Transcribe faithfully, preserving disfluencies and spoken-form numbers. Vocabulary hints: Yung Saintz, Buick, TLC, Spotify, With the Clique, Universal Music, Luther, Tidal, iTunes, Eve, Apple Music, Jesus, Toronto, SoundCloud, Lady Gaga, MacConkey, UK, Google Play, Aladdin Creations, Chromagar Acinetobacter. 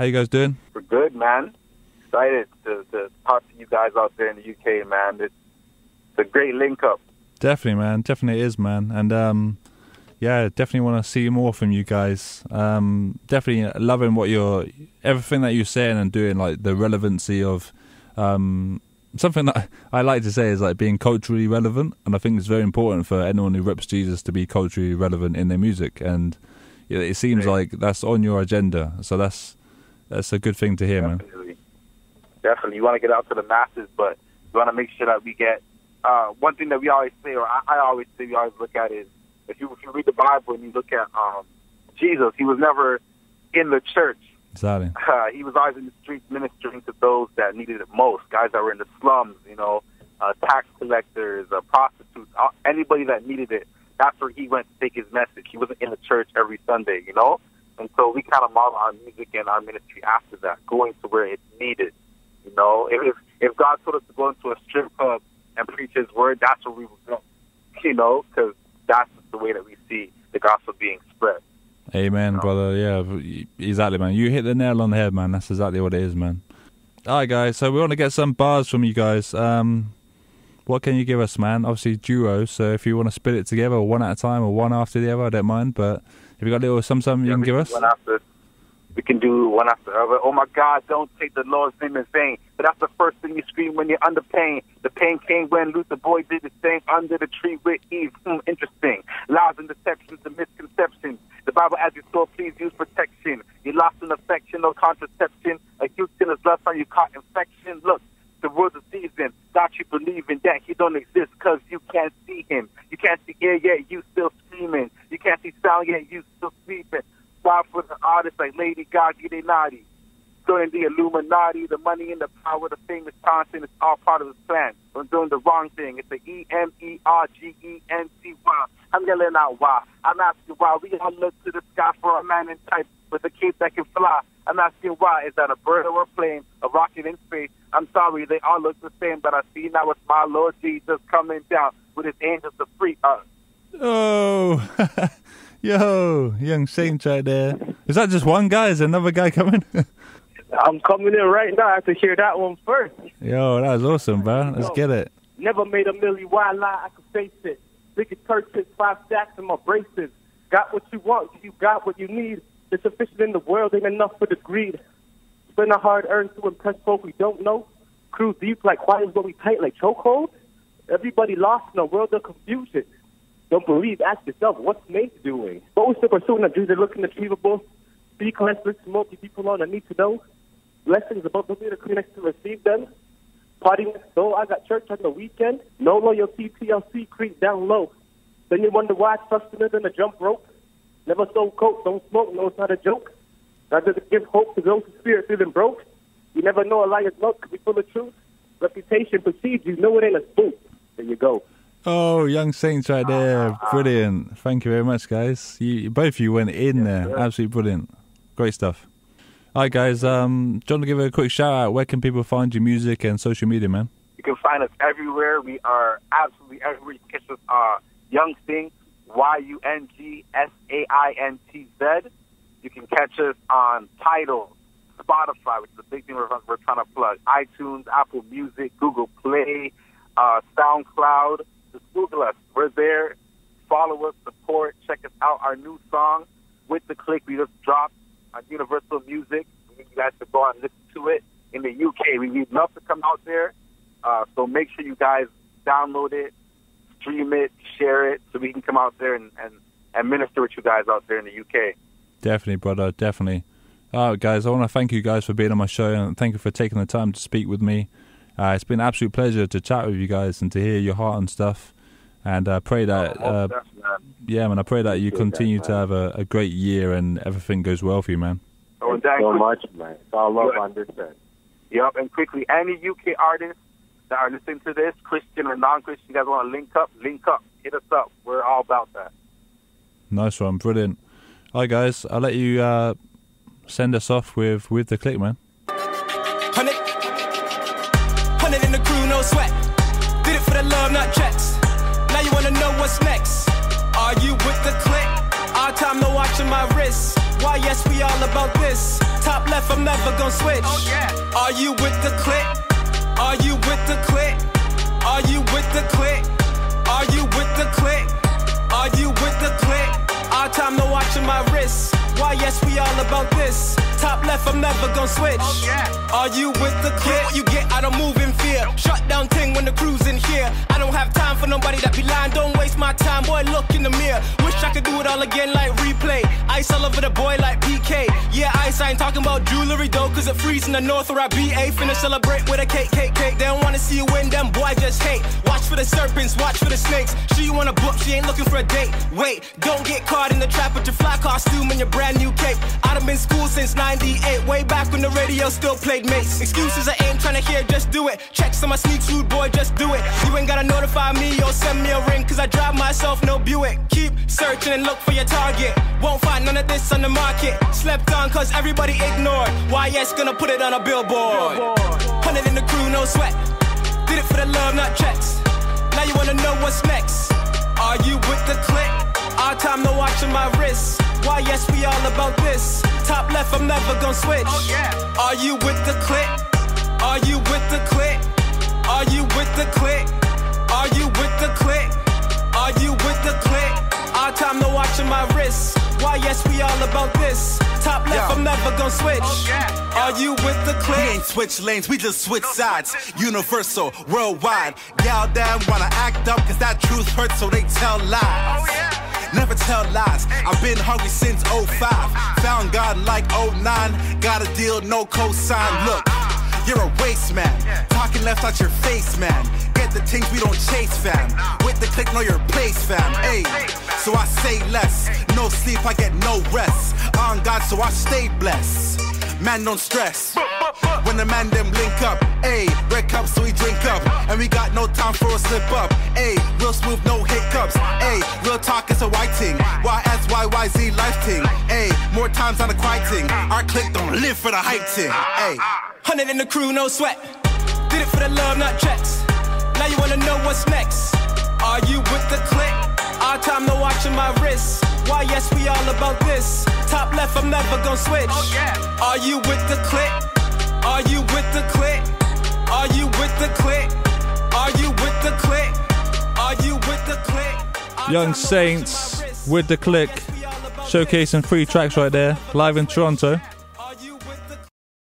How you guys doing? We're good, man. Excited to, to talk to you guys out there in the U K, man. It's, it's a great link up. Definitely, man. Definitely is, man. And um, yeah, definitely want to see more from you guys. Um, definitely loving what you're, everything that you're saying and doing, like the relevancy of um, something that I like to say is like being culturally relevant. And I think it's very important for anyone who reps Jesus to be culturally relevant in their music. And it seems like that's on your agenda. So that's, that's a good thing to hear, definitely, man. Definitely. You want to get out to the masses, but you want to make sure that we get, uh, one thing that we always say, or I, I always say, we always look at is, if you, if you read the Bible and you look at um, Jesus, he was never in the church. Exactly. Uh, he was always in the streets ministering to those that needed it most, guys that were in the slums, you know, uh, tax collectors, uh, prostitutes, uh, anybody that needed it. That's where he went to take his message. He wasn't in the church every Sunday, you know? And so we kind of model our music and our ministry after that, going to where it's needed, you know? If, if God told us to go into a strip club and preach his word, that's where we would go, you know? Because that's the way that we see the gospel being spread. Amen, you know? Brother. Yeah, exactly, man. You hit the nail on the head, man. That's exactly what it is, man. All right, guys. So we want to get some bars from you guys. Um... What can you give us, man? Obviously, duo. So if you want to spit it together, or one at a time, or one after the other, I don't mind. But if you got a little some some you yeah, can give us? One after, we can do one after the other. Oh, my God, don't take the Lord's name in vain. But that's the first thing you scream when you're under pain. The pain came when Luther boy did the same under the tree with Eve. Hmm, interesting. Lies and deceptions and misconceptions. The Bible as you saw, please use protection. You lost in affection, no contraception. A youth sin is lust on you caught infection. Look. The world's a season that you believe in that he don't exist because you can't see him. You can't see air yet, you still screaming. You can't see sound yet, you still sleeping. Why for the artists like Lady Gaga, they naughty. During the Illuminati, the money and the power, the famous content is all part of his plan. I'm doing the wrong thing. It's the E M E R G E N T Y. I'm yelling out why. I'm asking why. We all look to the sky for a man in type with a cape that can fly. I'm asking why. Is that a bird or a plane, a rocket in space? I'm sorry, they all look the same, but I see now it's my Lord Jesus coming down with his angels to free us. Oh, yo, Yung Saintz right there. Is that just one guy? Is another guy coming? I'm coming in right now. I have to hear that one first. Yo, that was awesome, bro. Let's yo, get it. Never made a million wide lie. I can face it. Biggest purchase, five stacks in my braces. Got what you want. You got what you need. It's sufficient in the world. Ain't enough for the greed. Been a hard earned to impress folk we don't know. Crew deep like choirs when we tight like chokehold. Everybody lost in a world of confusion. Don't believe, ask yourself, what's Nate doing? But we're still pursuing the dreams that look achievable. Be collected, multi people on the need to know. Blessings about the way the clinics to receive them. Party next door, I got church on the weekend. No loyalty, T L C, creep down low. Then you wonder why it's trusting it in a jump rope. Never sold coke, don't smoke, no, it's not a joke. That doesn't give hope to those whose spirits isn't broke. You never know a liar's mouth could be full of truth. Reputation precedes you, know it ain't a spook. There you go. Oh, Yung Saintz right there. Brilliant. Thank you very much, guys. You, both of you went in yeah, there. Sure. Absolutely brilliant. Great stuff. All right, guys. Um, do you want to give a quick shout out? Where can people find your music and social media, man? You can find us everywhere. We are absolutely everywhere. You can catch us uh, Yung Saintz, Y U N G S A I N T Z. You can catch us on Tidal, Spotify, which is a big thing we're, we're trying to plug, iTunes, Apple Music, Google Play, uh, SoundCloud. Just Google us. We're there. Follow us, support, check us out. Our new song, With the Clique, we just dropped on Universal Music. We need you guys to go out and listen to it. In the U K, we need love to come out there. Uh, so make sure you guys download it, stream it, share it, so we can come out there and, and, and minister with you guys out there in the U K. Definitely, brother, definitely. All right, guys, I want to thank you guys for being on my show and thank you for taking the time to speak with me. Uh, it's been an absolute pleasure to chat with you guys and to hear your heart and stuff. And I pray that, uh, yeah, man, I pray that you continue to have a, a great year and everything goes well for you, man. Thank you so much, man. It's all love on this end. Yep, and quickly, any U K artists that are listening to this, Christian or non-Christian, you guys want to link up, link up, hit us up. We're all about that. Nice one, brilliant. All right, guys, I'll let you uh, send us off with with the Clique, man. one hundred, one hundred in the crew, no sweat. Did it for the love, not checks. Now you want to know what's next. Are you with the Clique? Our time, no watching my wrist. Why, yes, we all about this. Top left, I'm never gonna switch. Oh, yeah. Are you with the clique? Are you with the clique? Are you with the clique? Are you with the clique? Are you with the clique? Our time, no watching my wrist. Why, yes, we all about this. Top left, I'm never gonna switch. Oh, yeah. Are you with the clique? What you get, I don't move in fear. Shut down ting when the crew's in here. I don't have time for nobody that be lying. Don't waste my time, boy, look in the mirror. Wish I could do it all again like replay. Ice all over the boy like P K. Yeah, ice, I ain't talking about jewelry though, cause it freeze in the north or I B A. Finna celebrate with a cake, cake, cake. They don't wanna see you win, them boy just hate. Watch for the serpents, watch for the snakes. She wanna book, she ain't looking for a date. Wait, don't get caught in the trap with your fly costume and your brand new cape. I done been school since ninety-eight, way back when the radio still played mates. Excuses I ain't tryna hear, just do it. Checks on my sneaks, rude boy, just do it. You ain't gotta notify me or send me a ring, cause I drive myself, no Buick. Keep searching and look for your target. Won't find none of this on the market. Slept on cause everybody ignored. Y S gonna put it on a billboard. Hundred in the crew, no sweat. Did it for the love, not checks. Now you wanna know what's next. Are you with the clique? Our time, no watching my wrist. Why, yes, we all about this. Top left, I'm never gonna switch. Oh, yeah. Are you with the clique? Are you with the clique? Are you with the clique? Are you with the clique? Are you with the clique? Our time, no watching my wrist. Why, yes, we all about this. Top left, yo, I'm never gonna switch. Oh, yeah. Are you with the clique? We ain't switch lanes, we just switch sides. Universal, worldwide. Y'all damn wanna act up, cause that truth hurts, so they tell lies. Oh, yeah. Never tell lies, I've been hungry since oh five. Found God like oh nine, got a deal, no cosign. Look, you're a waste man, talking left out your face man. Get the things we don't chase fam, with the clique know your place fam. Ay, so I say less, no sleep I get no rest. On God so I stay blessed, man don't stress. When the man them link up, ayy, red cups so we drink up. And we got no time for a slip up, ayy, real smooth, no hiccups. Ayy, real talk is a white ting, Y S Y Y Z life ting. Ayy, more times on a quiet ting, our clique don't live for the hype ting. Ayy, hundred in the crew, no sweat. Did it for the love, not checks. Now you wanna know what's next. Are you with the clique? Our time, no watching my wrist. Why, yes, we all about this. Top left, I'm never gonna switch. Oh, yeah. Are you with the clique? Are you with the clique? Are you with the clique? Are you with the clique? Are you with the clique? Yung Saintz with the clique, showcasing three tracks right there, live in Toronto.